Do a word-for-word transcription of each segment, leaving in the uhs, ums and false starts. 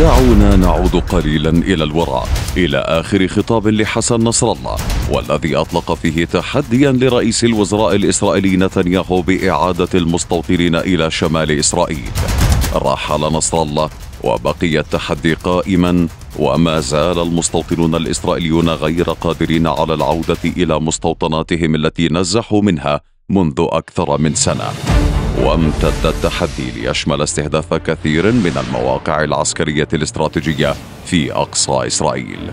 دعونا نعود قليلا إلى الوراء إلى آخر خطاب لحسن نصر الله، والذي أطلق فيه تحديا لرئيس الوزراء الإسرائيلي نتنياهو بإعادة المستوطنين إلى شمال إسرائيل. رحل نصر الله وبقي التحدي قائما، وما زال المستوطنون الإسرائيليون غير قادرين على العودة إلى مستوطناتهم التي نزحوا منها منذ أكثر من سنة. وامتد التحدي ليشمل استهداف كثير من المواقع العسكرية الاستراتيجية في أقصى إسرائيل.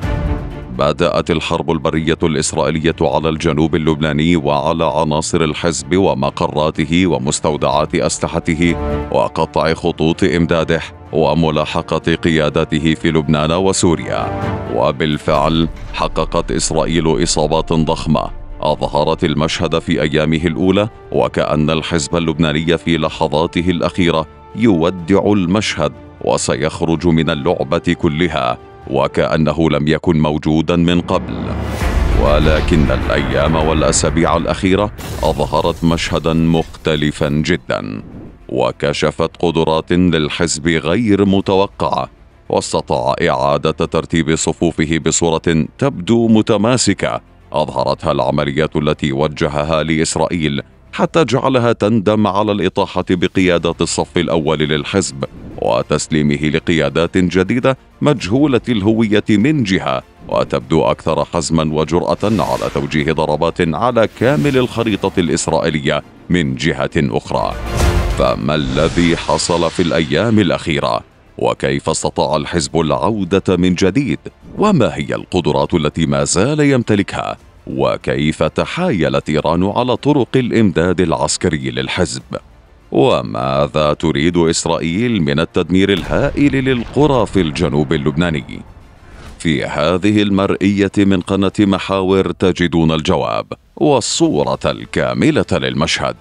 بدأت الحرب البرية الإسرائيلية على الجنوب اللبناني وعلى عناصر الحزب ومقراته ومستودعات أسلحته وقطع خطوط إمداده وملاحقة قيادته في لبنان وسوريا. وبالفعل حققت إسرائيل إصابات ضخمة أظهرت المشهد في أيامه الأولى، وكأن الحزب اللبناني في لحظاته الأخيرة يودع المشهد وسيخرج من اللعبة كلها وكأنه لم يكن موجودا من قبل. ولكن الأيام والأسابيع الأخيرة أظهرت مشهدا مختلفا جدا، وكشفت قدرات للحزب غير متوقعة، واستطاع إعادة ترتيب صفوفه بصورة تبدو متماسكة أظهرتها العمليات التي وجهها لإسرائيل حتى جعلها تندم على الإطاحة بقيادة الصف الأول للحزب وتسليمه لقيادات جديدة مجهولة الهوية من جهة، وتبدو أكثر حزما وجرأة على توجيه ضربات على كامل الخريطة الإسرائيلية من جهة أخرى. فما الذي حصل في الأيام الأخيرة؟ وكيف استطاع الحزب العودة من جديد؟ وما هي القدرات التي ما زال يمتلكها؟ وكيف تحايلت إيران على طرق الإمداد العسكري للحزب؟ وماذا تريد إسرائيل من التدمير الهائل للقرى في الجنوب اللبناني؟ في هذه المرئية من قناة محاور تجدون الجواب والصورة الكاملة للمشهد،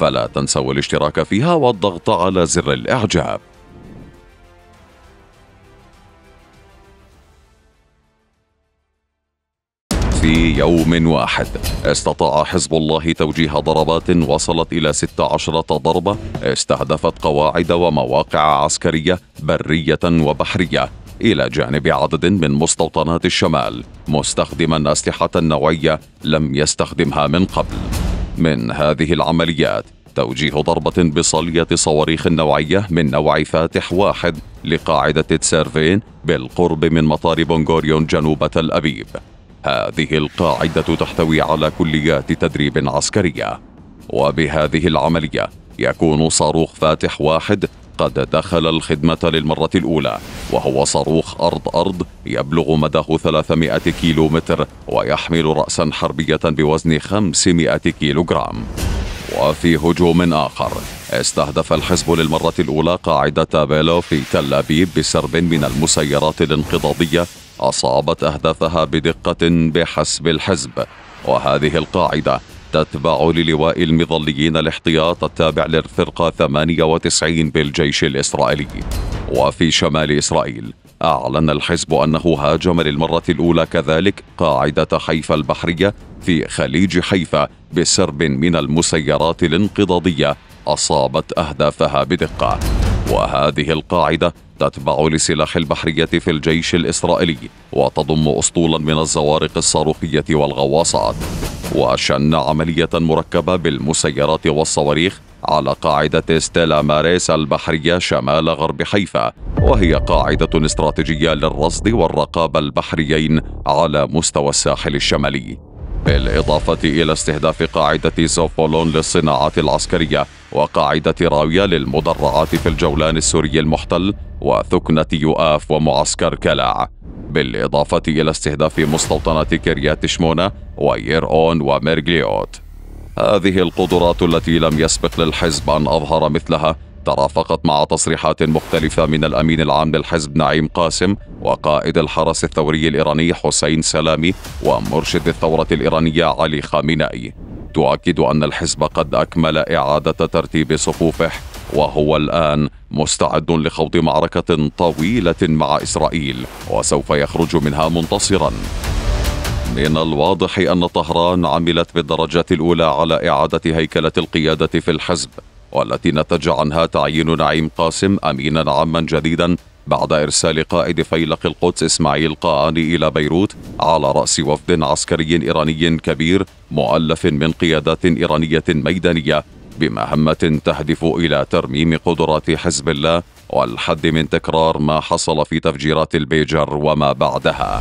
فلا تنسوا الاشتراك فيها والضغط على زر الإعجاب. في يوم واحد استطاع حزب الله توجيه ضربات وصلت إلى ست عشرة ضربة استهدفت قواعد ومواقع عسكرية برية وبحرية إلى جانب عدد من مستوطنات الشمال، مستخدما أسلحة نوعية لم يستخدمها من قبل. من هذه العمليات توجيه ضربة بصلية صواريخ نوعية من نوع فاتح واحد لقاعدة تسيرفين بالقرب من مطار بونغوريون جنوب تل أبيب. هذه القاعدة تحتوي على كليات تدريب عسكرية، وبهذه العملية يكون صاروخ فاتح واحد قد دخل الخدمة للمرة الأولى، وهو صاروخ أرض أرض يبلغ مداه ثلاثمائة كيلو متر ويحمل رأسا حربية بوزن خمسمائة كيلو جرام. وفي هجوم آخر استهدف الحزب للمرة الأولى قاعدة بيلو في تل أبيب بسرب من المسيرات الانقضاضية أصابت أهدافها بدقة بحسب الحزب، وهذه القاعدة تتبع للواء المظليين الاحتياط التابع للفرقة ثمانية وتسعين بالجيش الإسرائيلي. وفي شمال إسرائيل أعلن الحزب أنه هاجم للمرة الأولى كذلك قاعدة حيفا البحرية في خليج حيفا بسرب من المسيرات الانقضاضية أصابت أهدافها بدقة، وهذه القاعدة تتبع لسلاح البحرية في الجيش الإسرائيلي وتضم أسطولا من الزوارق الصاروخية والغواصات. وشن عملية مركبة بالمسيرات والصواريخ على قاعدة ستيلا ماريس البحرية شمال غرب حيفا، وهي قاعدة استراتيجية للرصد والرقابة البحريين على مستوى الساحل الشمالي، بالإضافة إلى استهداف قاعدة سوفولون للصناعات العسكرية وقاعدة راوية للمدرعات في الجولان السوري المحتل وثكنة يوآف ومعسكر كلاع، بالإضافة إلى استهداف مستوطنات كريات شمونة ويرؤون وميرجليوت. هذه القدرات التي لم يسبق للحزب أن أظهر مثلها ترافقت مع تصريحات مختلفة من الأمين العام للحزب نعيم قاسم وقائد الحرس الثوري الإيراني حسين سلامي ومرشد الثورة الإيرانية علي خامنائي، تؤكد أن الحزب قد أكمل إعادة ترتيب صفوفه، وهو الآن مستعد لخوض معركة طويلة مع إسرائيل وسوف يخرج منها منتصرا. من الواضح أن طهران عملت بالدرجة الأولى على إعادة هيكلة القيادة في الحزب، والتي نتج عنها تعيين نعيم قاسم أمينا عاما جديدا بعد إرسال قائد فيلق القدس اسماعيل قعاني إلى بيروت على رأس وفد عسكري إيراني كبير مؤلف من قيادات إيرانية ميدانية بمهمة تهدف إلى ترميم قدرات حزب الله والحد من تكرار ما حصل في تفجيرات البيجر وما بعدها.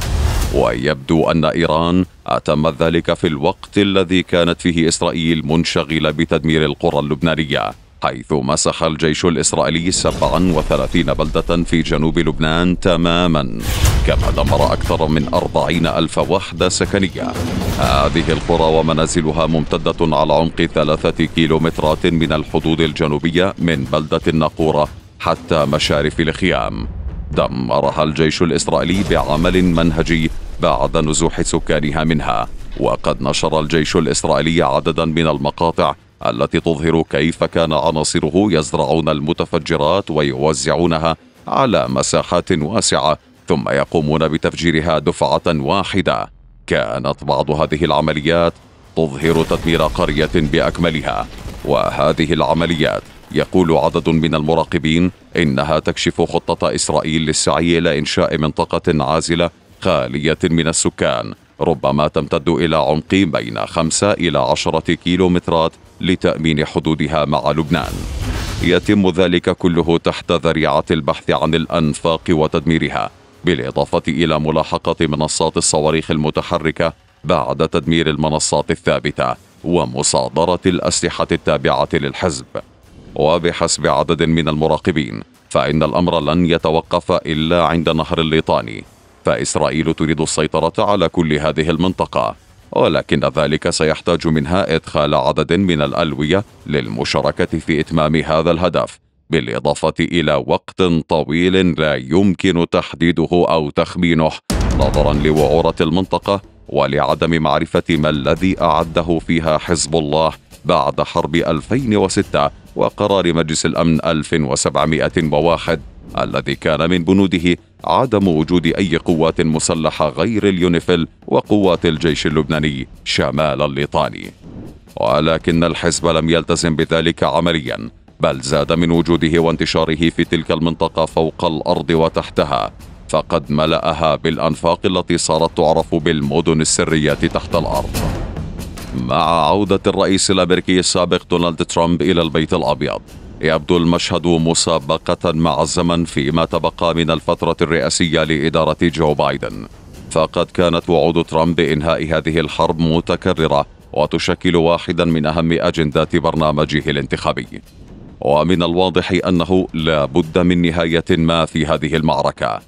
ويبدو أن إيران أتمت ذلك في الوقت الذي كانت فيه إسرائيل منشغلة بتدمير القرى اللبنانية، حيث مسح الجيش الإسرائيلي سبعة وثلاثين بلدة في جنوب لبنان تماما، كما دمر أكثر من أربعين ألف وحدة سكنية. هذه القرى ومنازلها ممتدة على عمق ثلاثة كيلومترات من الحدود الجنوبية من بلدة الناقورة حتى مشارف الخيام. دمرها الجيش الإسرائيلي بعمل منهجي بعد نزوح سكانها منها. وقد نشر الجيش الإسرائيلي عددا من المقاطع التي تظهر كيف كان عناصره يزرعون المتفجرات ويوزعونها على مساحات واسعة ثم يقومون بتفجيرها دفعة واحدة. كانت بعض هذه العمليات تظهر تدمير قرية بأكملها، وهذه العمليات يقول عدد من المراقبين إنها تكشف خطة إسرائيل للسعي إلى إنشاء منطقة عازلة خالية من السكان، ربما تمتد إلى عمق بين خمسة إلى عشرة كيلومترات لتأمين حدودها مع لبنان. يتم ذلك كله تحت ذريعة البحث عن الأنفاق وتدميرها، بالإضافة إلى ملاحقة منصات الصواريخ المتحركة بعد تدمير المنصات الثابتة ومصادرة الأسلحة التابعة للحزب. وبحسب عدد من المراقبين فإن الأمر لن يتوقف إلا عند نهر الليطاني، فإسرائيل تريد السيطرة على كل هذه المنطقة، ولكن ذلك سيحتاج منها إدخال عدد من الألوية للمشاركة في إتمام هذا الهدف، بالإضافة إلى وقت طويل لا يمكن تحديده أو تخمينه نظرا لوعورة المنطقة ولعدم معرفة ما الذي أعده فيها حزب الله بعد حرب ألفين وستة وقرار مجلس الأمن ألف وسبعمائة وواحد الذي كان من بنوده عدم وجود أي قوات مسلحة غير اليونيفيل وقوات الجيش اللبناني شمال الليطاني. ولكن الحزب لم يلتزم بذلك عمليا، بل زاد من وجوده وانتشاره في تلك المنطقة فوق الأرض وتحتها، فقد ملأها بالأنفاق التي صارت تعرف بالمدن السرية تحت الأرض. مع عودة الرئيس الأمريكي السابق دونالد ترامب إلى البيت الأبيض، يبدو المشهد مسابقة مع الزمن فيما تبقى من الفترة الرئاسية لإدارة جو بايدن. فقد كانت وعود ترامب بإنهاء هذه الحرب متكررة وتشكل واحدا من أهم أجندات برنامجه الانتخابي، ومن الواضح أنه لا بد من نهاية ما في هذه المعركة،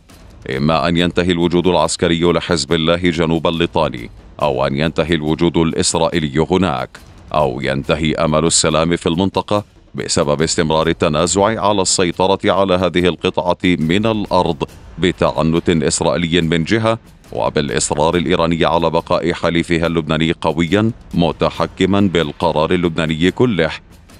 إما أن ينتهي الوجود العسكري لحزب الله جنوب الليطاني، أو أن ينتهي الوجود الإسرائيلي هناك، أو ينتهي أمل السلام في المنطقة بسبب استمرار التنازع على السيطرة على هذه القطعة من الأرض بتعنت إسرائيلي من جهة، وبالإصرار الإيراني على بقاء حليفها اللبناني قويا متحكما بالقرار اللبناني كله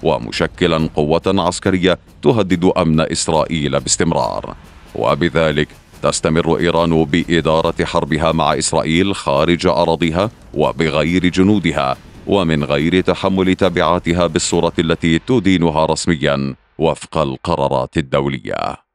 ومشكلا قوة عسكرية تهدد أمن إسرائيل باستمرار. وبذلك تستمر إيران بإدارة حربها مع إسرائيل خارج أراضيها وبغير جنودها ومن غير تحمل تبعاتها بالصورة التي تدينها رسميا وفق القرارات الدولية.